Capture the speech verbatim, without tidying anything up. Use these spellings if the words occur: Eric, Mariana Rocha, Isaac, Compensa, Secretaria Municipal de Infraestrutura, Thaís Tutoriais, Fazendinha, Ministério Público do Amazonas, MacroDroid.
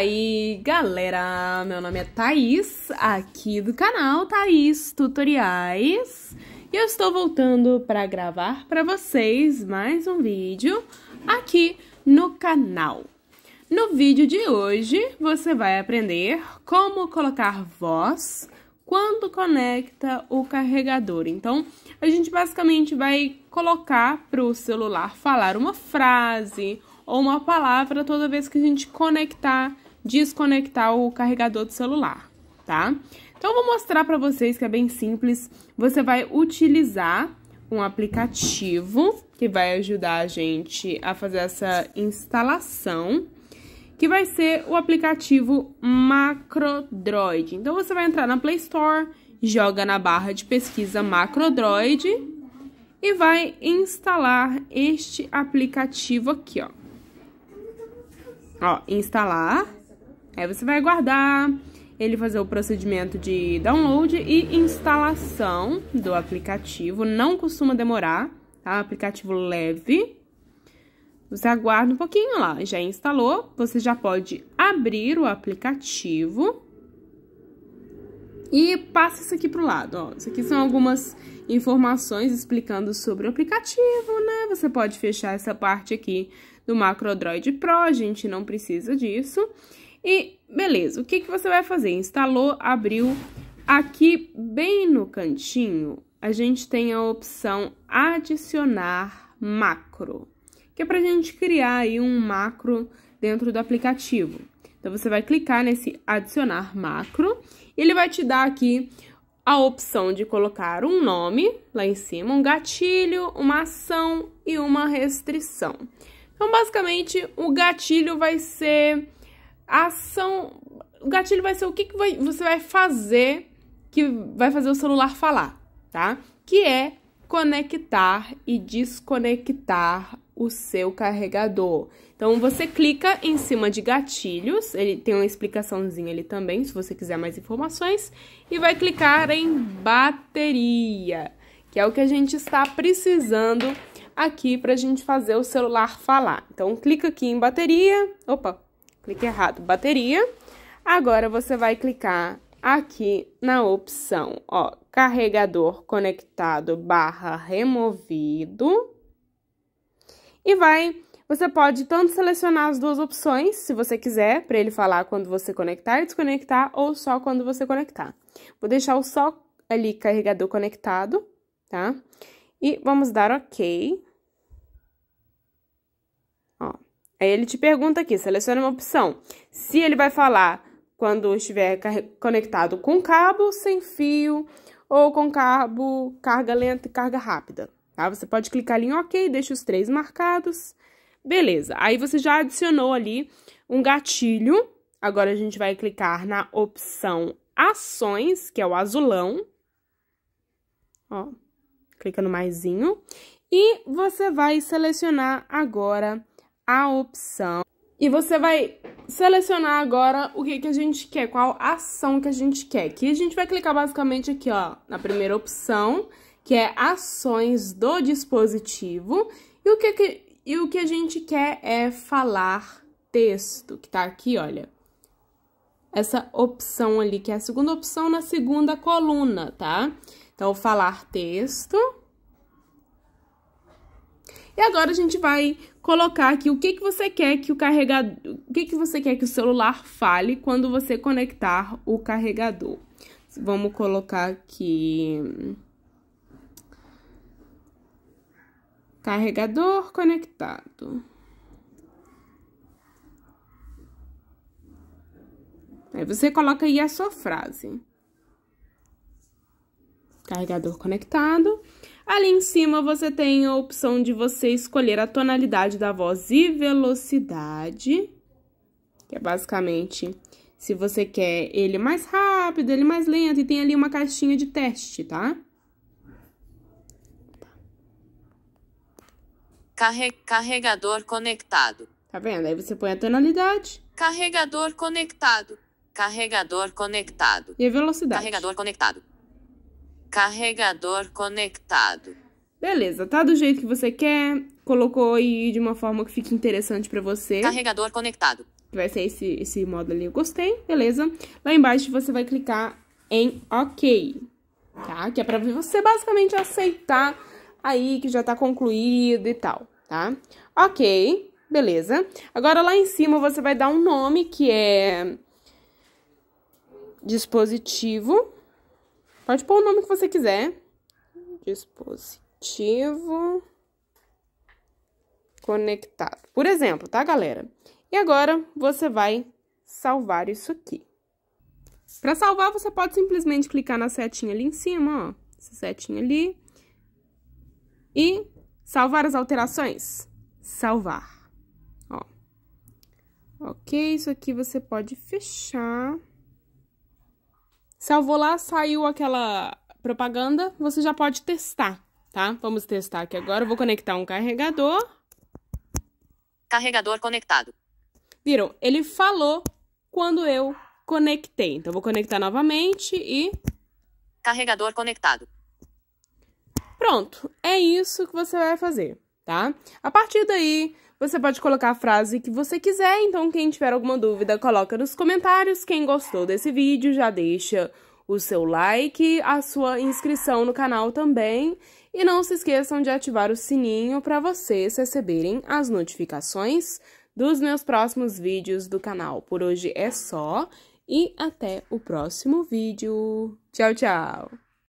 Aí galera, meu nome é Thaís, aqui do canal Thaís Tutoriais, e eu estou voltando para gravar para vocês mais um vídeo aqui no canal. No vídeo de hoje você vai aprender como colocar voz quando conecta o carregador. Então a gente basicamente vai colocar para o celular falar uma frase ou uma palavra toda vez que a gente conectar, desconectar o carregador do celular, tá? Então, eu vou mostrar para vocês que é bem simples. Você vai utilizar um aplicativo que vai ajudar a gente a fazer essa instalação, que vai ser o aplicativo MacroDroid. Então, você vai entrar na Play Store, joga na barra de pesquisa MacroDroid e vai instalar este aplicativo aqui, ó. Ó, instalar, aí você vai aguardar ele fazer o procedimento de download e instalação do aplicativo, não costuma demorar, tá? Aplicativo leve, você aguarda um pouquinho lá, já instalou, você já pode abrir o aplicativo e passa isso aqui pro lado, ó, isso aqui são algumas informações explicando sobre o aplicativo, né? Você pode fechar essa parte aqui do MacroDroid Pro, a gente não precisa disso. E beleza, o que, que você vai fazer? Instalou, abriu. Aqui bem no cantinho, a gente tem a opção adicionar macro, que é pra gente criar aí um macro dentro do aplicativo. Então você vai clicar nesse adicionar macro, e ele vai te dar aqui a opção de colocar um nome lá em cima, um gatilho, uma ação e uma restrição. Então, basicamente, o gatilho vai ser a ação... O gatilho vai ser o que, que vai, você vai fazer, que vai fazer o celular falar, tá? Que é conectar e desconectar o seu carregador. Então, você clica em cima de gatilhos, ele tem uma explicaçãozinha ali também, se você quiser mais informações, e vai clicar em bateria, que é o que a gente está precisando aqui para a gente fazer o celular falar. Então, clica aqui em bateria, opa, clique errado, bateria. Agora, você vai clicar aqui na opção, ó, carregador conectado barra removido, e vai... Você pode tanto selecionar as duas opções, se você quiser, para ele falar quando você conectar e desconectar, ou só quando você conectar. Vou deixar o só ali, carregador conectado, tá? E vamos dar OK. Ó, aí ele te pergunta aqui, seleciona uma opção. Se ele vai falar quando estiver conectado com cabo, sem fio, ou com cabo, carga lenta e carga rápida, tá? Você pode clicar ali em OK, deixa os três marcados. Beleza, aí você já adicionou ali um gatilho. Agora a gente vai clicar na opção ações, que é o azulão. Ó, clica no maisinho. E você vai selecionar agora a opção. E você vai selecionar agora o que, que a gente quer, qual ação que a gente quer. Aqui a gente vai clicar basicamente aqui, ó, na primeira opção, que é ações do dispositivo. E o que que... E o que a gente quer é falar texto, que tá aqui, olha. Essa opção ali, que é a segunda opção na segunda coluna, tá? Então, falar texto. E agora a gente vai colocar aqui o que que você quer que o carregador, o que que você quer que o celular fale quando você conectar o carregador. Vamos colocar aqui... Carregador conectado. Aí você coloca aí a sua frase. Carregador conectado. Ali em cima você tem a opção de você escolher a tonalidade da voz e velocidade, que é basicamente se você quer ele mais rápido, ele mais lento, e tem ali uma caixinha de teste, tá? Carregador conectado. Tá vendo? Aí você põe a tonalidade. Carregador conectado. Carregador conectado. E a velocidade. Carregador conectado. Carregador conectado. Beleza, tá do jeito que você quer. Colocou aí de uma forma que fique interessante pra você. Carregador conectado. vai ser esse, esse modo ali, eu gostei, beleza? Lá embaixo você vai clicar em OK, tá? Que é pra você basicamente aceitar aí que já tá concluído e tal, tá? Ok, beleza. Agora lá em cima você vai dar um nome que é dispositivo. Pode pôr o nome que você quiser. Dispositivo conectado, por exemplo, tá, galera? E agora você vai salvar isso aqui. Para salvar, você pode simplesmente clicar na setinha ali em cima, ó, essa setinha ali, e salvar as alterações. Salvar. Ó. Ok, isso aqui você pode fechar. Salvou lá, saiu aquela propaganda, você já pode testar, tá? Vamos testar aqui agora. Eu vou conectar um carregador. Carregador conectado. Viram? Ele falou quando eu conectei. Então, vou conectar novamente e... Carregador conectado. Pronto. É isso que você vai fazer, tá? A partir daí, você pode colocar a frase que você quiser. Então, quem tiver alguma dúvida, coloca nos comentários. Quem gostou desse vídeo, já deixa o seu like, a sua inscrição no canal também. E não se esqueçam de ativar o sininho para vocês receberem as notificações dos meus próximos vídeos do canal. Por hoje é só e até o próximo vídeo. Tchau, tchau!